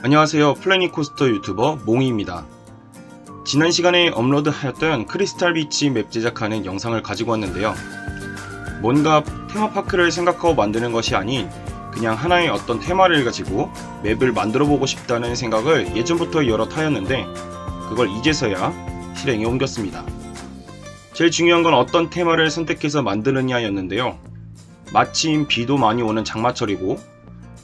안녕하세요. 플래닛코스터 유튜버 몽이입니다. 지난 시간에 업로드하였던 크리스탈 비치 맵 제작하는 영상을 가지고 왔는데요. 뭔가 테마파크를 생각하고 만드는 것이 아닌 그냥 하나의 어떤 테마를 가지고 맵을 만들어 보고 싶다는 생각을 예전부터 여럿 하였는데 그걸 이제서야 실행에 옮겼습니다. 제일 중요한 건 어떤 테마를 선택해서 만드느냐였는데요. 마침 비도 많이 오는 장마철이고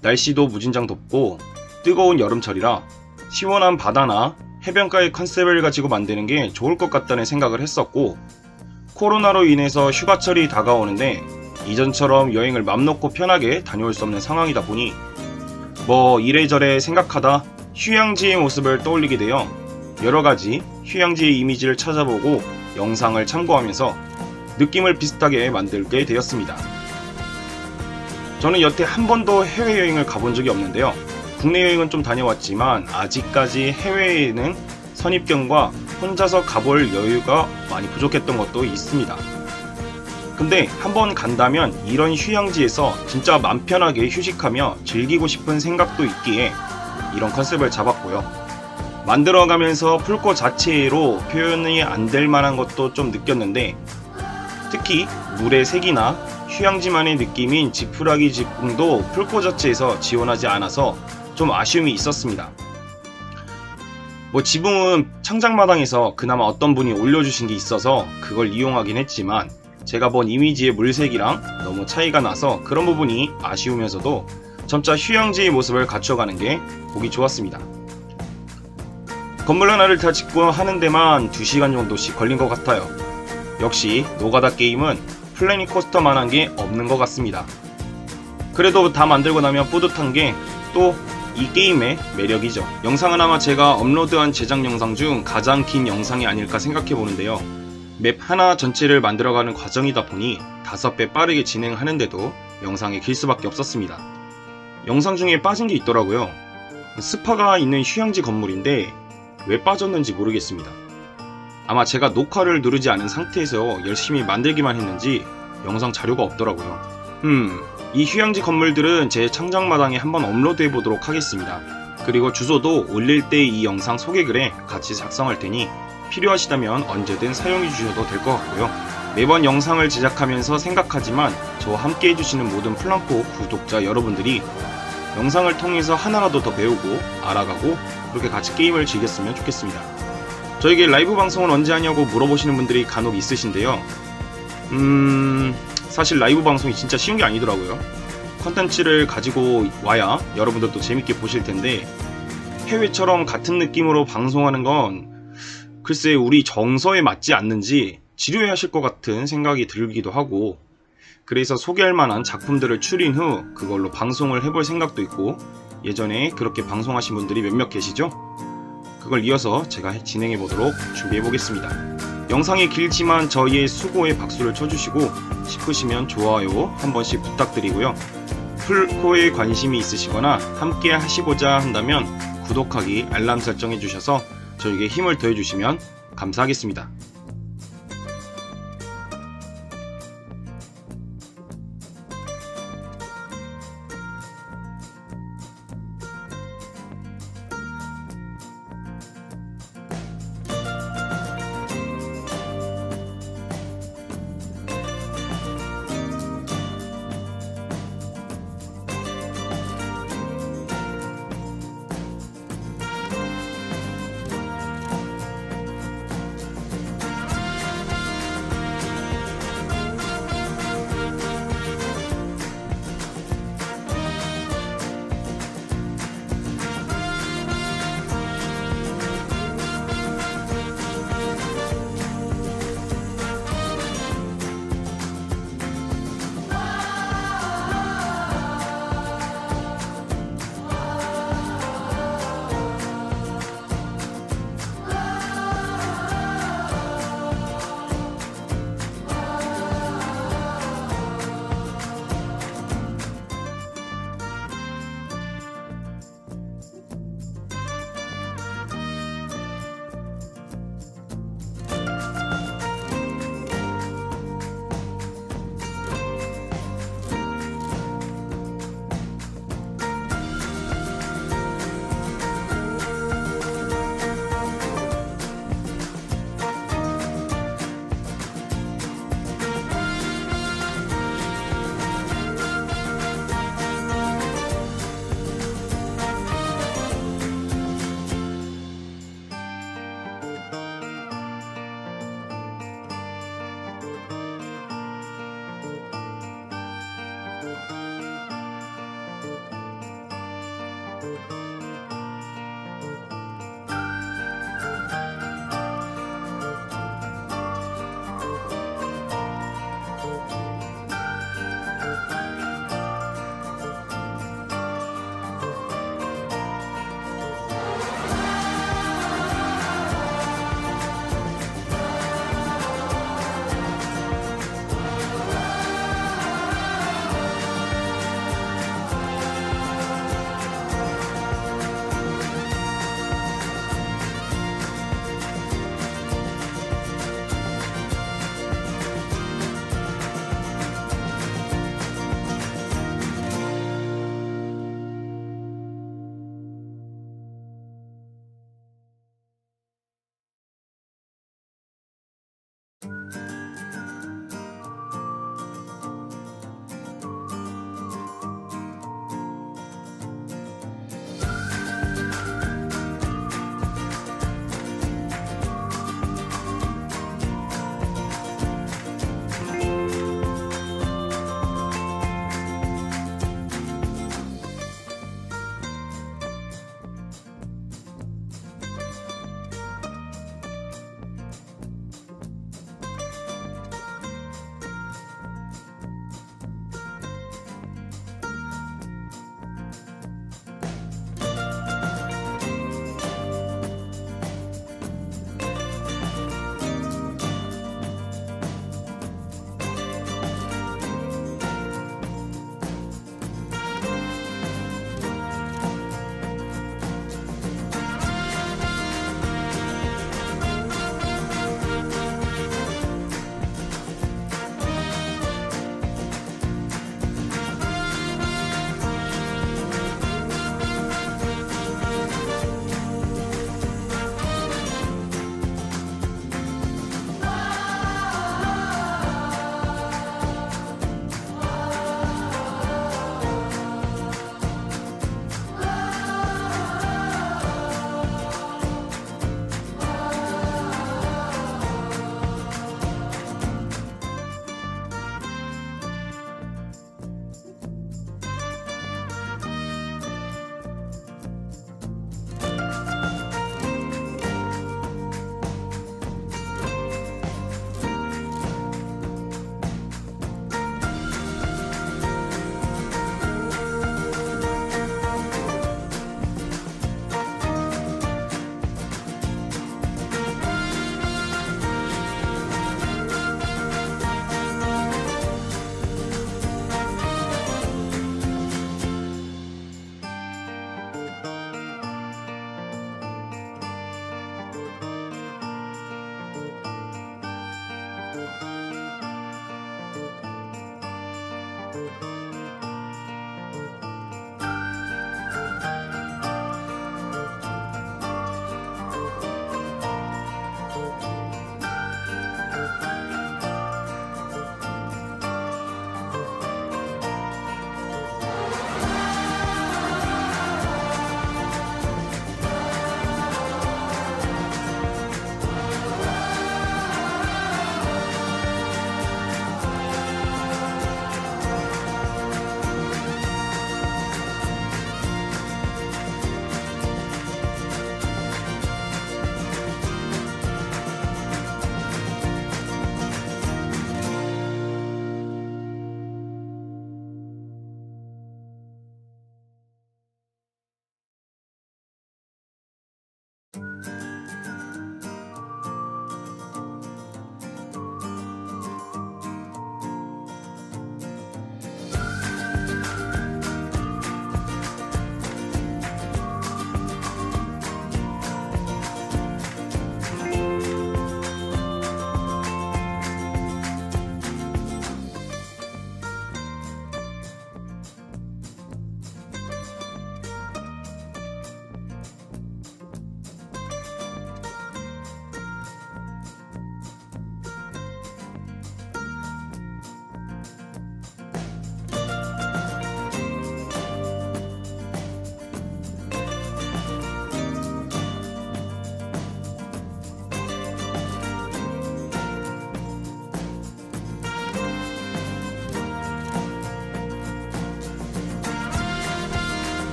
날씨도 무진장 덥고 뜨거운 여름철이라 시원한 바다나 해변가의 컨셉을 가지고 만드는 게 좋을 것 같다는 생각을 했었고, 코로나로 인해서 휴가철이 다가오는데 이전처럼 여행을 맘 놓고 편하게 다녀올 수 없는 상황이다 보니 뭐 이래저래 생각하다 휴양지의 모습을 떠올리게 되어 여러가지 휴양지의 이미지를 찾아보고 영상을 참고하면서 느낌을 비슷하게 만들게 되었습니다. 저는 여태 한 번도 해외여행을 가본 적이 없는데요. 국내 여행은 좀 다녀왔지만 아직까지 해외에는 선입견과 혼자서 가볼 여유가 많이 부족했던 것도 있습니다. 근데 한번 간다면 이런 휴양지에서 진짜 맘 편하게 휴식하며 즐기고 싶은 생각도 있기에 이런 컨셉을 잡았고요. 만들어가면서 풀코 자체로 표현이 안 될 만한 것도 좀 느꼈는데, 특히 물의 색이나 휴양지만의 느낌인 지푸라기 지붕도 풀코 자체에서 지원하지 않아서 좀 아쉬움이 있었습니다. 뭐 지붕은 창작마당에서 그나마 어떤 분이 올려주신 게 있어서 그걸 이용하긴 했지만 제가 본 이미지의 물색이랑 너무 차이가 나서 그런 부분이 아쉬우면서도 점차 휴양지의 모습을 갖춰가는 게 보기 좋았습니다. 건물 하나를 다 짓고 하는 데만 2시간 정도씩 걸린 것 같아요. 역시 노가다 게임은 플래닛코스터만 한 게 없는 것 같습니다. 그래도 다 만들고 나면 뿌듯한 게 또 이 게임의 매력이죠. 영상은 아마 제가 업로드한 제작 영상 중 가장 긴 영상이 아닐까 생각해보는데요. 맵 하나 전체를 만들어가는 과정이다 보니 5배 빠르게 진행하는데도 영상이 길 수밖에 없었습니다. 영상 중에 빠진 게 있더라고요. 스파가 있는 휴양지 건물인데 왜 빠졌는지 모르겠습니다. 아마 제가 녹화를 누르지 않은 상태에서 열심히 만들기만 했는지 영상 자료가 없더라고요. 이 휴양지 건물들은 제 창작마당에 한번 업로드해 보도록 하겠습니다. 그리고 주소도 올릴 때 이 영상 소개글에 같이 작성할 테니 필요하시다면 언제든 사용해 주셔도 될 것 같고요. 매번 영상을 제작하면서 생각하지만 저와 함께 해주시는 모든 플란코 구독자 여러분들이 영상을 통해서 하나라도 더 배우고 알아가고 그렇게 같이 게임을 즐겼으면 좋겠습니다. 저에게 라이브 방송은 언제 하냐고 물어보시는 분들이 간혹 있으신데요. 사실 라이브 방송이 진짜 쉬운 게 아니더라고요. 컨텐츠를 가지고 와야 여러분들도 재밌게 보실 텐데 해외처럼 같은 느낌으로 방송하는 건 글쎄 우리 정서에 맞지 않는지 지루해하실 것 같은 생각이 들기도 하고, 그래서 소개할 만한 작품들을 추린 후 그걸로 방송을 해볼 생각도 있고, 예전에 그렇게 방송하신 분들이 몇몇 계시죠? 그걸 이어서 제가 진행해 보도록 준비해 보겠습니다. 영상이 길지만 저희의 수고에 박수를 쳐주시고 싶으시면 좋아요 한 번씩 부탁드리고요. 풀코에 관심이 있으시거나 함께 하시고자 한다면 구독하기, 알람 설정해 주셔서 저에게 힘을 더해주시면 감사하겠습니다.